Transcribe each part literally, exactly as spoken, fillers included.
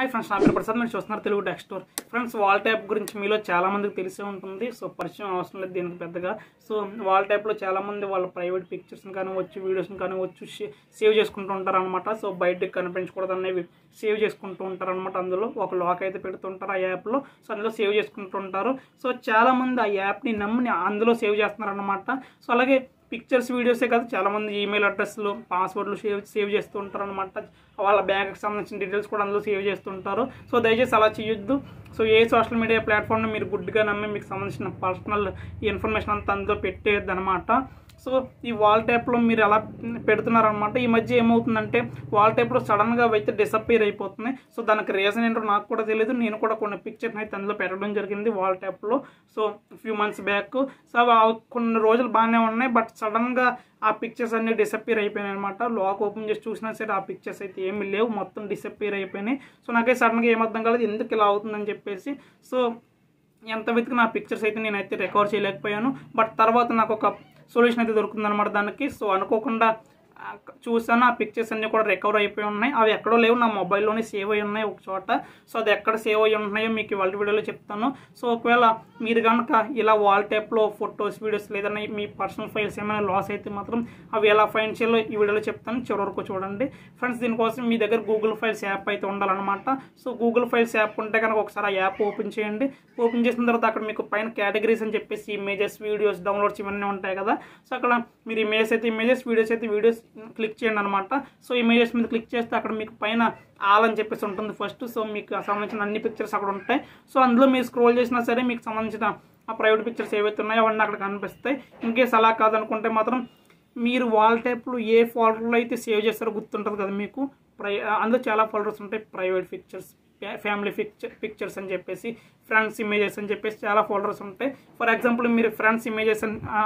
hi friends ना पेर प्रसाद मैं चूंत तेलुगु टेक्स्ट स्टोर फ्रेंड्स वाल टैप गुरिंचि चाला मंदिकि तेलिसे उंटुंदी सो परिचय अवसरम लेदु दीनिकि पेद्दगा सो वाल टैप लो चाला मंदि वाळ्ळ प्रैवेट पिक्चर्स नि कानिवच्चु वीडियोस नि कानिवच्चु सेव चेसुकुंटू उंटारन्नमाट सो बयटिकि कनिपिंचकूडदन्नवि सेव चेसुकुंटू उंटारन्नमाट अंदुलो ओक लाक अयिते पेडुतुंटारु आ याप लो सो अंदुलो सेव चेसुकुंटू उंटारु सो चाला मंदि आ याप नि नम्मि अंदुलो सेव चेस्तुन्नारन्नमाट सो अलागे पिक्चर्स वीडियोसे कदा चाला मंदि ईमेल अड्रस्सुलु पास्वर्ड्लु सेव सेव चेस्तू उंटारन्नमाट वाला बैंक की संबंधी डीटेल्स अंदर सेव सो दयचेसि अला चेयोद्दु सो ये सोशल मीडिया प्लेटफॉर्म में गुड्डुगा नम्मी मीकु संबंधिंचिन पर्सनल इन्फर्मेशन अंता अंदुलो पेट्टेयोद्दन्नमाट सो ई वाल टैप लो मीरु अला पेडुतुन्नारु अन्नमाट ई मध्य एमवुतुंदंटे वाल टैप लो सडन गा अयिते डिसअपीर अयिपोतुन्नायि सो दानिकि रीजन एंटो नाकु कूडा तेलियदु नेनु कूडा कोन्नि पिक्चर्स अयिते अंदुलो पेट्टडं जरिगिंदि वाल टैप लो so few months back so कोन्नि रोजुलु बागाने उन्नायि बट सडन गा आ पिक्चर्स अन्नी डिसअपीर अयिपोयायि अन्नमाट लाक ओपन चेसि चूसिना सरे आ पिक्चर्स अयिते एमी लेवु मोत्तं डिसअपीर अयिपोयायि सो नाके सडन गा एम अर्थं कालेदु एंदुकु इला अवुतुंदनि चेप्पेसि सो एंत वेतिकिना आ पिक्चर्स अयिते नेनैते रिकवर चेयलेकपोयानु बट तर्वात नाकु ओक सोल्यूशन अयिते दొరుకుతుందన్నమాట దానికి సో అనుకోకుండా చూసాను ఆ పిక్చర్స్ అన్ని కూడా రికవర్ అయిపోయి ఉన్నాయి అవి ఎక్కడో లేవు నా మొబైల్ లోనే సేవ్ అయి ఉన్నాయి ఒక చోట సో అది ఎక్కడ సేవ్ అయి ఉన్నాయో మీకు ఇవాల్టి వీడియోలో చెప్తాను సో ఒకవేళ మీరు గనుక ఇలా వాల్ టైప్ లో ఫోటోస్ వీడియోస్ లేదన్నా మీ పర్సనల్ ఫైల్స్ ఏమైనా లాస్ అయితే మాత్రం అవి ఎలా ఫైండ్ చేయాలో ఈ వీడియోలో చెప్తాను చివరి వరకు చూడండి ఫ్రెండ్స్ దీని కోసం మీ దగ్గర Google ఫైల్స్ యాప్ అయితే ఉండాలన్నమాట సో Google ఫైల్స్ యాప్ ఉంటే గనుక ఒకసారి ఆ యాప్ ఓపెన్ చేయండి ఓపెన్ చేసిన తర్వాత అక్కడ మీకు పైన కేటగిరీస్ అని చెప్పేసి ఇమేజెస్ వీడియోస్ డౌన్లోడ్స్ ఇవన్నీ ఉంటాయి కదా సో అక్కడ మీరు ఇమేజెస్ అయితే ఇమేజెస్ వీడియోస్ అయితే వీడియోస్ క్లిక్ చేయండి అన్నమాట సో ఇమేజెస్ మీద క్లిక్ చేస్తే అక్కడ మీకు పైన ఆల్ అని చెప్పేసి ఉంటుంది ఫస్ట్ సో మీకు సంబంధించిన అన్ని పిక్చర్స్ అక్కడ ఉంటాయి సో అందులో మీరు స్క్రోల్ చేసినా సరే మీకు సంబంధించిన ఆ ప్రైవేట్ పిక్చర్స్ ఏవైతే ఉన్నాయో అవన్నీ అక్కడ కనిపిస్తాయి ఇన్ కేస్ అలా కాదనుకుంటే మాత్రం మీరు వాల్ టైప్లో ఏ ఫోల్డర్లో అయితే సేవ్ చేస్తారో గుర్తుంటుంది కదా మీకు అందులో చాలా ఫోల్డర్స్ ఉంటాయి private pictures family picture pictures అని చెప్పేసి ఫ్రెండ్స్ ఇమేజెస్ అని చెప్పేసి చాలా ఫోల్డర్స్ ఉంటాయి ఫర్ ఎగ్జాంపుల్ మీరు ఫ్రెండ్స్ ఇమేజెస్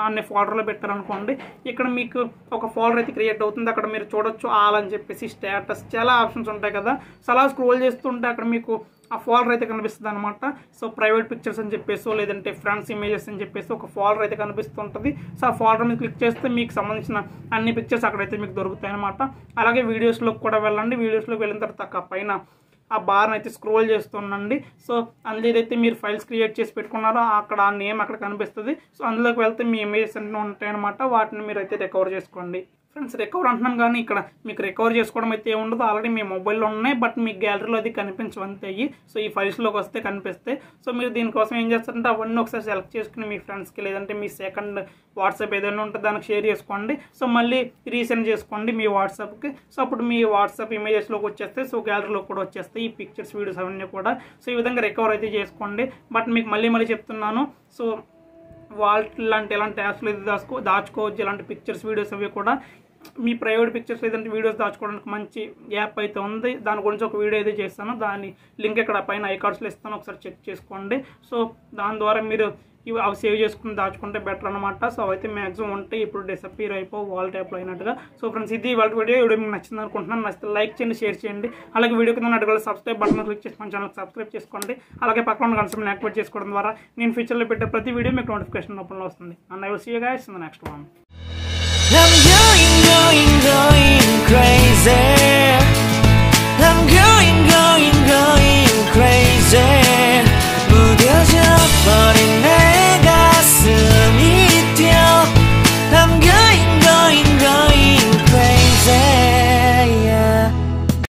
అనే ఫోల్డర్లో పెట్టారనుకోండి ఇక్కడ మీకు ఒక ఫోల్డర్ అయితే క్రియేట్ అవుతుంది అక్కడ మీరు చూడొచ్చు ఆల్ అని చెప్పేసి స్టేటస్ చాలా ఆప్షన్స్ ఉంటాయి కదా సో అలా స్క్రోల్ చేస్తుంటే అక్కడ మీకు ఆ ఫోల్డర్ అయితే కనిపిస్తుంది అన్నమాట సో ప్రైవేట్ పిక్చర్స్ అని చెప్పేసో లేదంటే ఫ్రెండ్స్ ఇమేజెస్ అని చెప్పేసి ఒక ఫోల్డర్ అయితే కనిపిస్తుంటుంది సో ఆ ఫోల్డర్ మీద క్లిక్ చేస్తే మీకు సంబంధించిన అన్ని పిక్చర్స్ అక్కడైతే మీకు దొరుకుతాయి అన్నమాట అలాగే వీడియోస్లోకి కూడా వెళ్ళండి వీడియోస్లోకి వెళ్ళిన తర్వాత పైన ఆ బార్ అయితే స్క్రోల్ చేస్తుండండి సో అందులో ఏదైతే మీరు ఫైల్స్ క్రియేట్ చేసి పెట్టుకున్నారో అక్కడ ఆ నేమ్ అక్కడ కనిపిస్తుంది సో అందులోకి వెళ్తే మీ ఇమేజెస్ అన్నీ ఉంటాయన్నమాట వాటిని మీరు అయితే రికవర్ చేసుకోండి ఫ్రెండ్స్ రికవర్ అంటున్నాను కానీ ఇక్కడ మీకు రికవర్ చేసుకోవడం అయితే ఏముండదు ఆల్రెడీ మీ మొబైల్లో ఉన్నాయి బట్ మీ గ్యాలరీలో అది కనిపించవంతాయి సో ఈ ఫైల్స్లోకి వస్తే కనిపిస్తాయి సో మీరు దీనికోసం ఏం చేస్తారంటే అవన్నీ ఒకసారి సెలెక్ట్ చేసుకుని మీ ఫ్రెండ్స్కి లేదంటే మీ సెకండ్ వాట్సాప్ ఏదైనా ఉంటే దానికి షేర్ చేసుకోండి సో మళ్ళీ రీసెండ్ చేసుకోండి మీ వాట్సాప్కి సో అప్పుడు మీ వాట్సాప్ ఇమేజెస్లోకి వచ్చేస్తాయి సో గ్యాలరీలోకి కూడా వచ్చేస్తాయి ఈ పిక్చర్స్ వీడియోస్ అవన్నీ కూడా సో ఈ విధంగా రికవర్ అయితే చేసుకోండి బట్ మీకు మళ్ళీ మళ్ళీ చెప్తున్నాను సో వాల్ట్ లాంటి ఎలాంటి యాప్స్లో ఇది దాచుకో దాచుకోవచ్చు ఇలాంటి పిక్చర్స్ వీడియోస్ అవి కూడా మీ ప్రైవేట్ పిక్చర్స్ లేదంటే వీడియోస్ దాచుకోవడానికి మంచి యాప్ అయితే ఉంది దాని గురించి ఒక వీడియో అయితే చేస్తాను దాని లింక్ ఇక్కడ పైన ఐకార్డ్స్లో ఇస్తాను ఒకసారి చెక్ చేసుకోండి సో దాని ద్వారా మీరు ఇవి అవి సేవ్ చేసుకుని దాచుకుంటే బెటర్ అనమాట సో అవైతే మ్యాక్సిమం ఉంటే ఇప్పుడు డిసపీర్ అయిపో వాల్ టైప్లో అయినట్టుగా సో ఫ్రెండ్స్ ఇది వాళ్ళ వీడియో వీడియో మీకు నచ్చింది అనుకుంటున్నాను నచ్చితే లైక్ చేయండి షేర్ చేయండి అలాగే వీడియో కింద అడగల సబ్స్క్రైబ్ బటన్ క్లిక్ చేసి మన ఛానల్కి సబ్స్క్రైబ్ చేసుకోండి అలాగే పక్కన గంటని యాక్టివేట్ చేసుకోవడం ద్వారా నేను ఫ్యూచర్లో పెట్టే ప్రతి వీడియో మీకు నోటిఫికేషన్ రూపంలో వస్తుంది and I will see you guys in the next one